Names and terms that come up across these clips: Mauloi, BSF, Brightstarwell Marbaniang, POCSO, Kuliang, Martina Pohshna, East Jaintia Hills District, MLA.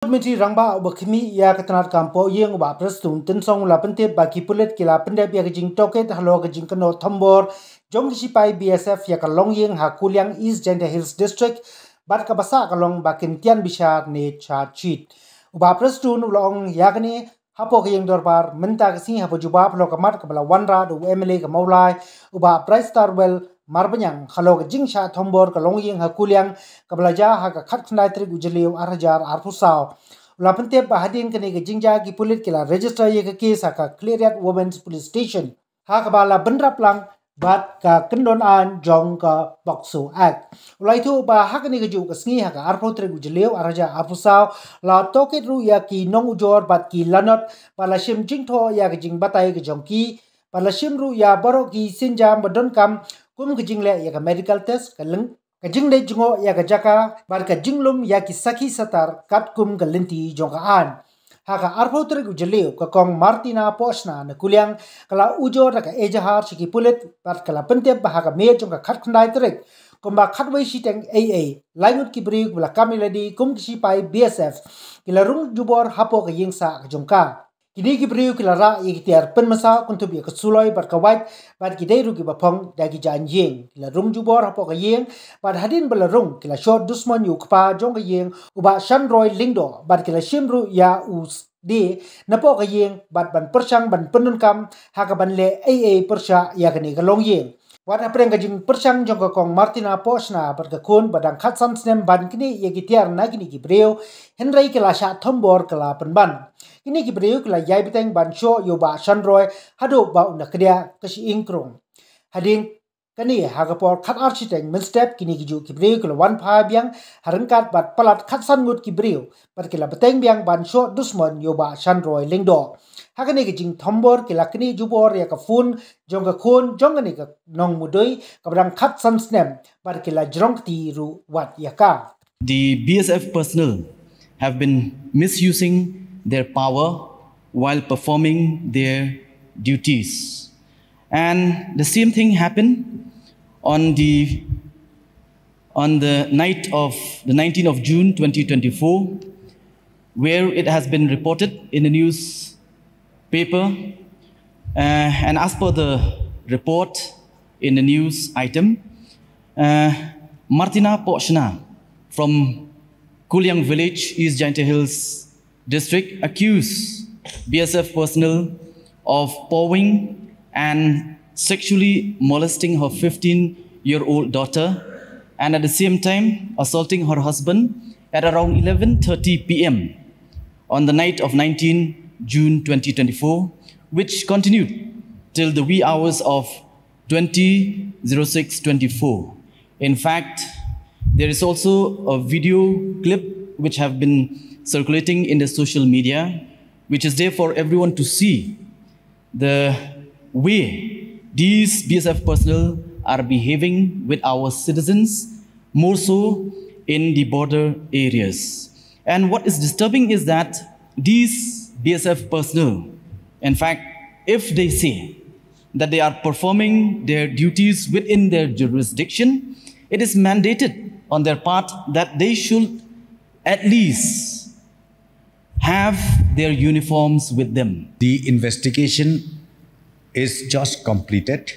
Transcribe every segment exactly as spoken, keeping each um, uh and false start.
Menteri Rangba Bakmi ia ketenar kampo yang ba prestun tensong lapente baki pulet kila pendep ya jing toket halo jing keno tambor jong sipai B S F ya kalong yang ha Kuliang East Jaintia Hills District bat kabasa kalong bakin tian bisa ne cha chit uba prestun ulong yakni hapo yang dorbar mentak sing hapo jubab lo kamat kebala wanra do M L A ke Maulai uba Brightstarwell Marbaniang halo jing sha thombor kalong yeng ha Kuliang kablaja ha ka khat khnai tri gujleu arjar arpusao lapente bahadin kene ge jingja ki pulit kila register ye ka case ha ka clearat women's police station ha ka bala bandra plang bat ka kendon an jong ka POCSO act ulaitu ba ha kene ge ju ka sngi ha ka arpo tri gujleu arjar arpusao la toket ru ya ki nong ujor bat ki lanot bala shim jingtho ya ge jing batai ge jongki bala shim ru ya baro ki sinjam badon kam kum kijingle ya ka medical test kaleng kijingle jungo ya ka jaka bar ka jinglum ya ki saki satar kat kum galenti jongaan ha ka arphotre gujleu ka kong Martina Pohshna na Kuliang kala ujo ra ka ejahar chiki pulet bar kala pentep ba ha ka me jong ka khat khnai trek kumba khatwei siteng aa lainut ki bri bla kamiladi kum ki pai B S F kila rung jubor hapo ka yingsa ka jongka kini ki priu kilara iktiar penmasa kuntup ya kesuloi barkawat bat kidai rugi bapong dagi janjing kila rung jubor hapo kayeng bat hadin belarung kila short dusman yukpa jong kayeng uba shanroi lingdo bat kila shimru ya us de napo kayeng bat ban persang ban penunkam hakaban le aa persa ya kene kalong yeng wat apreng kajing persang jong kakong Martina Pohshna berkakun badang khatsam snem ban kini ya kitiar nagini ki priu henrai kila sha thombor kala penban ini kibriu kala yai biteng bansho yoba shanroi hado ba unakdia kashi ingkrong hading kani hagapor khat architeng min step kini giju kibriu kala one pha biang harengkat bat palat khat sangut kibriu bat kila beteng biang bansho dusmon yoba shanroi lingdo hakani kijing thombor kila kini jubor ya ka phun jongka khun jongani ka nong mudoi kabrang khat san snem bat kila jrong ti ru wat yaka the B S F personnel have been misusing their power while performing their duties. And the same thing happened on the, on the night of the nineteenth of June twenty twenty-four, where it has been reported in the newspaper. Uh, and as per the report in the news item, uh, Martina Pohshna from Kuliang village, East Jaintia Hills District, accused B S F personnel of pawing and sexually molesting her fifteen-year-old daughter and at the same time assaulting her husband at around eleven thirty p m on the night of nineteenth June twenty twenty-four, which continued till the wee hours of twenty oh six twenty-four. In fact, there is also a video clip which have been circulating in the social media, which is there for everyone to see the way these B S F personnel are behaving with our citizens, more so in the border areas. And what is disturbing is that these B S F personnel, in fact, if they say that they are performing their duties within their jurisdiction, it is mandated on their part that they should at least have their uniforms with them. The investigation is just completed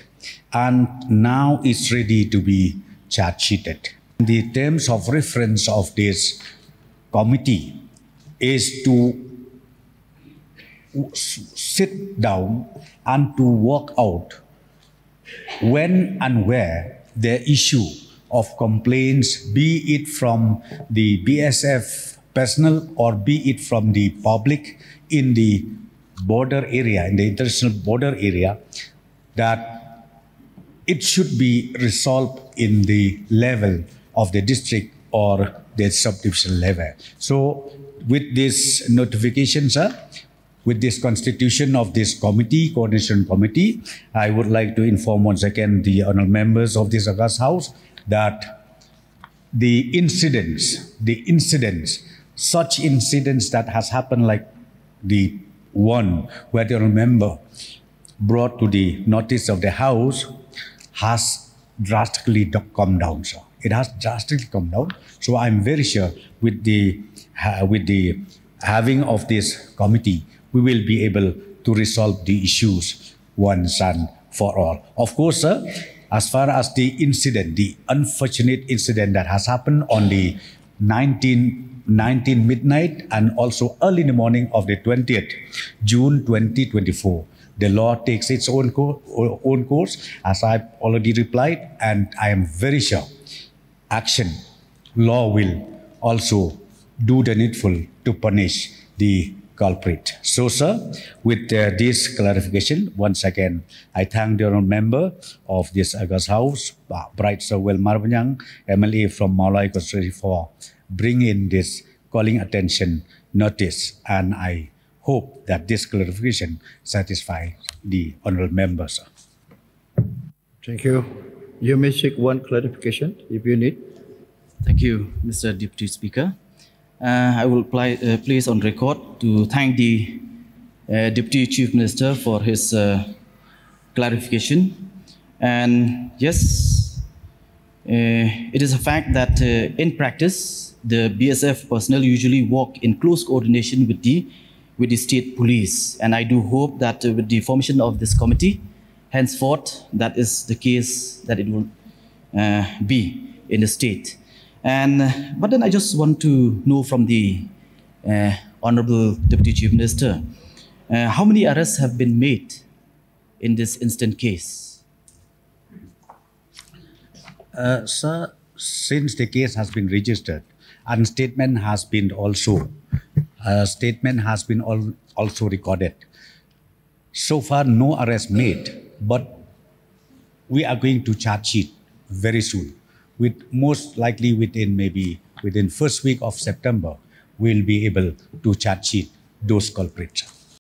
and now it's ready to be charge sheeted. The terms of reference of this committee is to sit down and to work out when and where the issue of complaints, be it from the B S F personnel or be it from the public in the border area, in the international border area, that it should be resolved in the level of the district or the subdivision level. So with this notification, sir, with this constitution of this committee, coordination committee, I would like to inform once again the honourable members of this August House that the incidents, the incidents such incidents that has happened like the one where the member brought to the notice of the House has drastically come down, sir. It has drastically come down. So I'm very sure with the uh, with the having of this committee, we will be able to resolve the issues once and for all. Of course, sir, as far as the incident, the unfortunate incident that has happened on the nineteenth, nineteenth midnight and also early in the morning of the twentieth June twenty twenty-four, the law takes its own, co own course, as I've already replied, and I am very sure action, law will also do the needful to punish the culprit. So, sir, with uh, this clarification, once again, I thank the honourable member of this August House, Brightstarwell Marbaniang, M L A from Mauloi constituency, for bringing in this calling attention notice, and I hope that this clarification satisfies the honourable member, sir. Thank you. You may seek one clarification if you need. Thank you, Mister Deputy Speaker. Uh, I will pl uh, place on record to thank the uh, Deputy Chief Minister for his uh, clarification. And yes, uh, it is a fact that uh, in practice, the B S F personnel usually work in close coordination with the, with the state police. And I do hope that uh, with the formation of this committee, henceforth, that is the case that it will uh, be in the state. And, but then I just want to know from the uh, Honorable Deputy Chief Minister, uh, how many arrests have been made in this instant case? Uh, sir, since the case has been registered, and statement has been also, uh, statement has been al also recorded. So far, no arrest made, but we are going to charge sheet very soon. With most likely within maybe within first week of September, we'll be able to charge sheet those culprits.